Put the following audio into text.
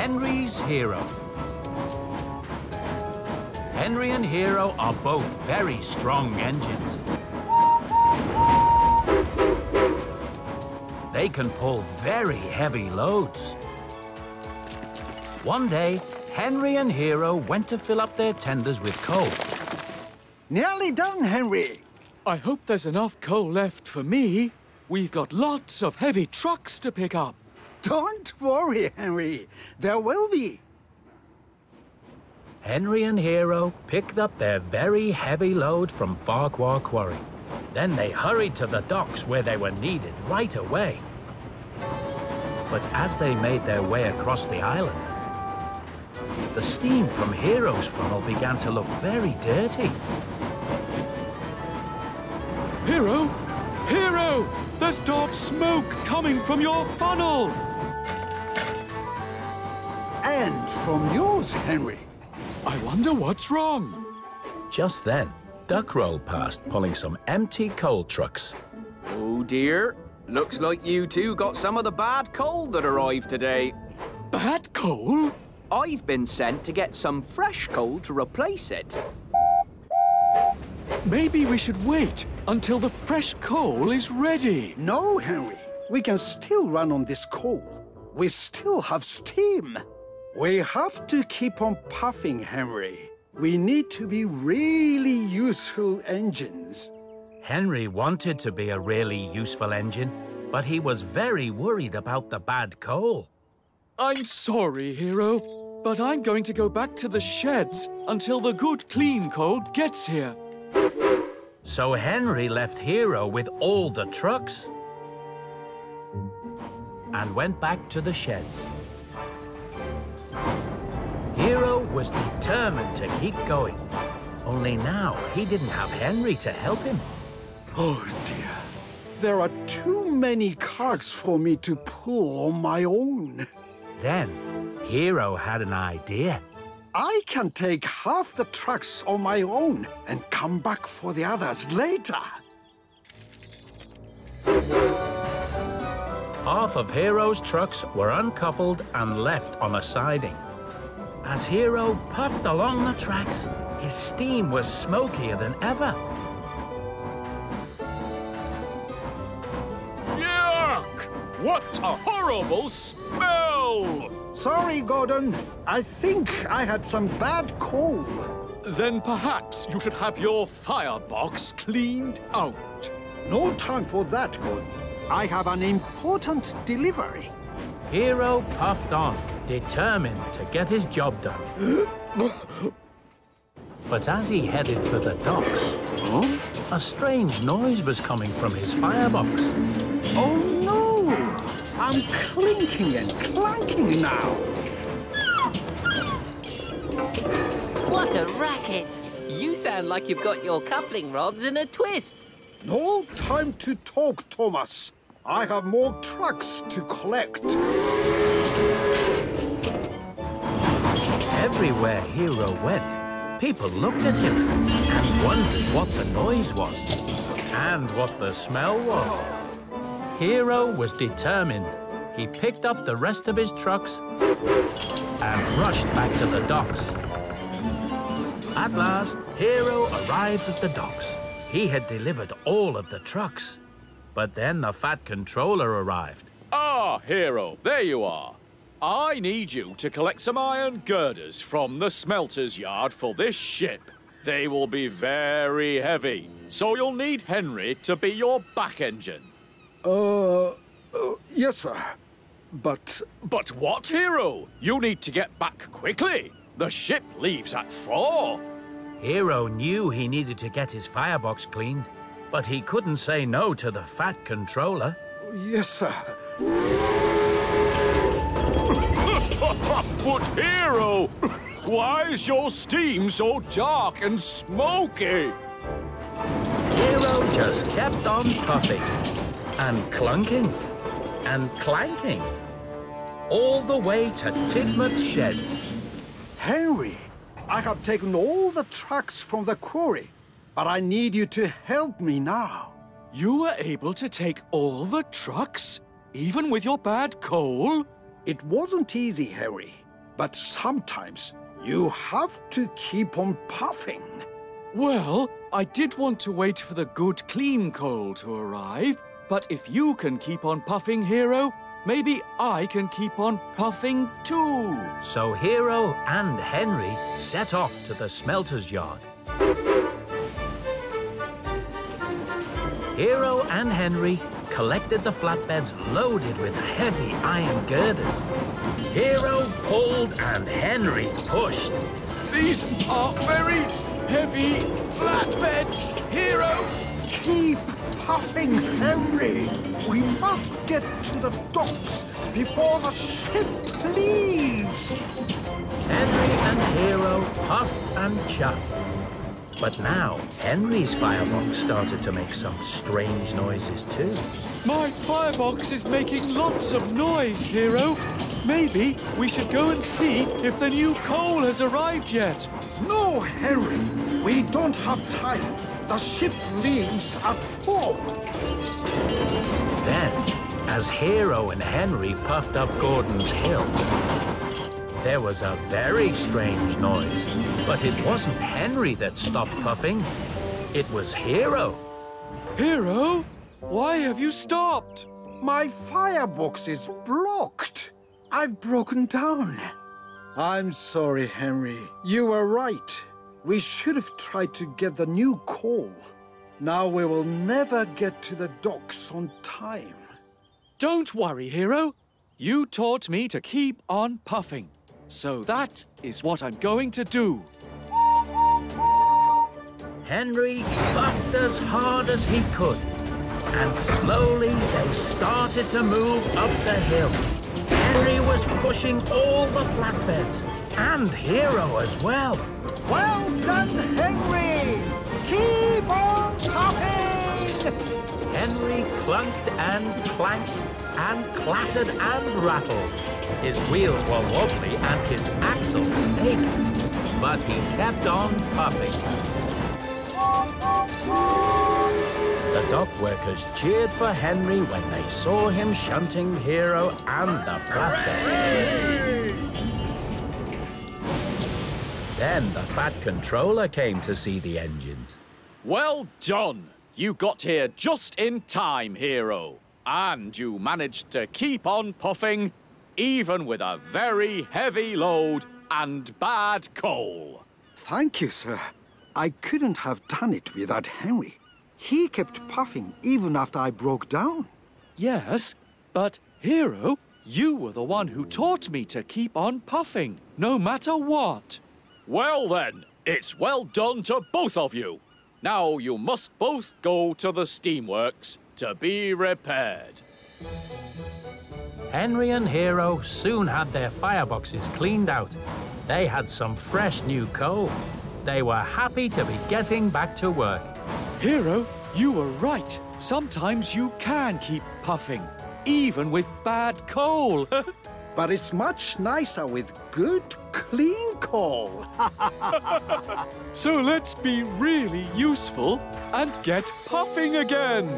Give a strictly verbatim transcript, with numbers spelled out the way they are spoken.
Henry's Hero. Henry and Hero are both very strong engines. They can pull very heavy loads. One day, Henry and Hero went to fill up their tenders with coal. Nearly done, Henry. I hope there's enough coal left for me. We've got lots of heavy trucks to pick up. Don't worry, Henry. There will be. Henry and Hero picked up their very heavy load from Farquhar Quarry. Then they hurried to the docks where they were needed right away. But as they made their way across the island, the steam from Hero's funnel began to look very dirty. Hero! Hero! There's dark smoke coming from your funnel! And from yours, Henry. I wonder what's wrong. Just then, Duck rolled past, pulling some empty coal trucks. Oh dear. Looks like you two got some of the bad coal that arrived today. Bad coal? I've been sent to get some fresh coal to replace it. Maybe we should wait until the fresh coal is ready. No, Henry. We can still run on this coal. We still have steam. We have to keep on puffing, Henry. We need to be really useful engines. Henry wanted to be a really useful engine, but he was very worried about the bad coal. I'm sorry, Hero, but I'm going to go back to the sheds until the good, clean coal gets here. So Henry left Hero with all the trucks and went back to the sheds. Hero was determined to keep going. Only now he didn't have Henry to help him. Oh dear, there are too many carts for me to pull on my own. Then Hero had an idea. I can take half the trucks on my own and come back for the others later. Half of Hero's trucks were uncoupled and left on a siding. As Hero puffed along the tracks, his steam was smokier than ever. Yuck! What a horrible smell! Sorry, Gordon. I think I had some bad coal. Then perhaps you should have your firebox cleaned out. No time for that, Gordon. I have an important delivery. Hero puffed on, determined to get his job done. But as he headed for the docks, huh? A strange noise was coming from his firebox. Oh, no! I'm clinking and clanking now. What a racket! You sound like you've got your coupling rods in a twist. No time to talk, Thomas. I have more trucks to collect. Everywhere Hero went, people looked at him and wondered what the noise was and what the smell was. Hero was determined. He picked up the rest of his trucks and rushed back to the docks. At last, Hero arrived at the docks. He had delivered all of the trucks. But then the Fat Controller arrived. Ah, Hero, there you are. I need you to collect some iron girders from the smelter's yard for this ship. They will be very heavy, so you'll need Henry to be your back engine. Uh, uh yes, sir. But... But what, Hero? You need to get back quickly. The ship leaves at four. Hero knew he needed to get his firebox cleaned. But he couldn't say no to the Fat Controller. Yes, sir. But Hero, why is your steam so dark and smoky? Hero just kept on puffing and clunking and clanking all the way to Tidmouth's sheds. Henry, I have taken all the trucks from the quarry. But I need you to help me now. You were able to take all the trucks? Even with your bad coal? It wasn't easy, Henry. But sometimes you have to keep on puffing. Well, I did want to wait for the good clean coal to arrive, but if you can keep on puffing, Hero, maybe I can keep on puffing too. So Hero and Henry set off to the smelter's yard. Hero and Henry collected the flatbeds loaded with heavy iron girders. Hero pulled and Henry pushed. These are very heavy flatbeds, Hero! Keep puffing, Henry! We must get to the docks before the ship leaves! Henry and Hero puffed and chuffed. But now, Henry's firebox started to make some strange noises too. My firebox is making lots of noise, Hero. Maybe we should go and see if the new coal has arrived yet. No, Henry, we don't have time. The ship leaves at four. Then, as Hero and Henry puffed up Gordon's hill, there was a very strange noise, but it wasn't Henry that stopped puffing. It was Hero. Hero? Why have you stopped? My firebox is blocked. I've broken down. I'm sorry, Henry. You were right. We should have tried to get the new coal. Now we will never get to the docks on time. Don't worry, Hero. You taught me to keep on puffing. So that is what I'm going to do. Henry puffed as hard as he could, and slowly they started to move up the hill. Henry was pushing all the flatbeds, and Hero as well. Well done, Henry! Keep on puffing! Henry clunked and clanked and clattered and rattled. His wheels were wobbly and his axles ached, but he kept on puffing. The dock workers cheered for Henry when they saw him shunting Hero and the flatbeds. Then the Fat Controller came to see the engines. Well done! You got here just in time, Hero. And you managed to keep on puffing, even with a very heavy load and bad coal. Thank you, sir. I couldn't have done it without Henry. He kept puffing even after I broke down. Yes, but Hero, you were the one who taught me to keep on puffing, no matter what. Well then, it's well done to both of you. Now you must both go to the steamworks to be repaired. Henry and Hero soon had their fireboxes cleaned out. They had some fresh new coal. They were happy to be getting back to work. Hero, you were right. Sometimes you can keep puffing, even with bad coal. But it's much nicer with good, clean coal. So let's be really useful and get puffing again.